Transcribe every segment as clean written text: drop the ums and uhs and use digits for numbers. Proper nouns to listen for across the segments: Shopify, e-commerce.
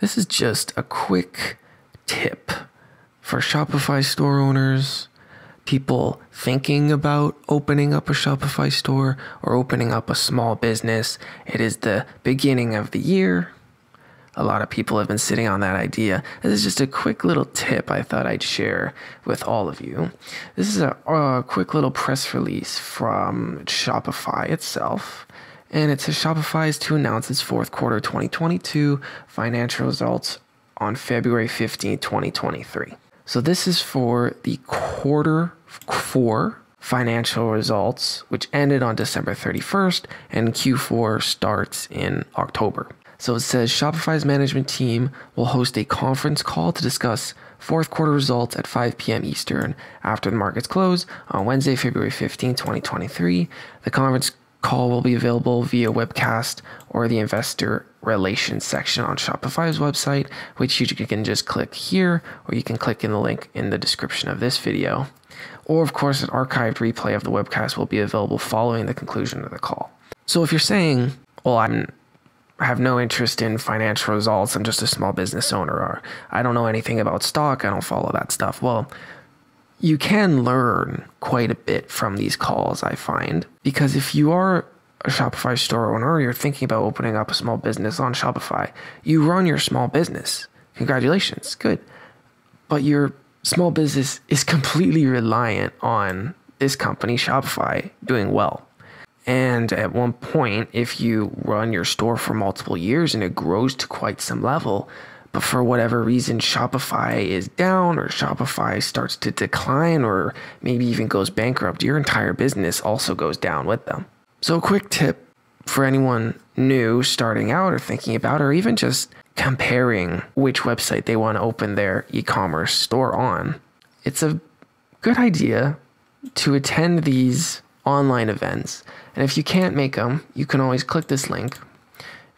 This is just a quick tip for Shopify store owners, people thinking about opening up a Shopify store or opening up a small business. It is the beginning of the year. A lot of people have been sitting on that idea. This is just a quick little tip I thought I'd share with all of you. This is a quick little press release from Shopify itself. And it says Shopify is to announce its fourth quarter 2022 financial results on February 15, 2023. So this is for the quarter four financial results, which ended on December 31st, and Q4 starts in October. So it says Shopify's management team will host a conference call to discuss fourth quarter results at 5 p.m. Eastern after the markets close on Wednesday, February 15, 2023. The conference call will be available via webcast or the investor relations section on Shopify's website, which you can just click here, or you can click in the link in the description of this video. Or of course, an archived replay of the webcast will be available following the conclusion of the call. So if you're saying, well, I have no interest in financial results, I'm just a small business owner, or I don't know anything about stock, I don't follow that stuff. Well, you can learn quite a bit from these calls, I find, because if you are a Shopify store owner, or you're thinking about opening up a small business on Shopify, you run your small business. Congratulations, good. But your small business is completely reliant on this company, Shopify, doing well. And at one point, if you run your store for multiple years and it grows to quite some level, but for whatever reason, Shopify is down, or Shopify starts to decline, or maybe even goes bankrupt, your entire business also goes down with them. So a quick tip for anyone new starting out or thinking about, or even just comparing which website they want to open their e-commerce store on. It's a good idea to attend these online events. And if you can't make them, you can always click this link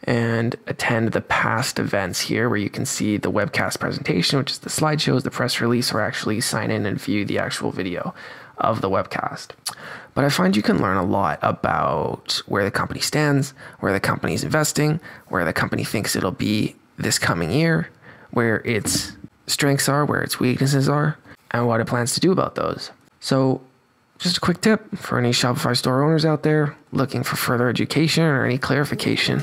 and attend the past events here, where you can see the webcast presentation, which is the slideshows, the press release, or actually sign in and view the actual video of the webcast. But I find you can learn a lot about where the company stands, where the company is investing, where the company thinks it'll be this coming year, where its strengths are, where its weaknesses are, and what it plans to do about those. So just a quick tip for any Shopify store owners out there looking for further education or any clarification.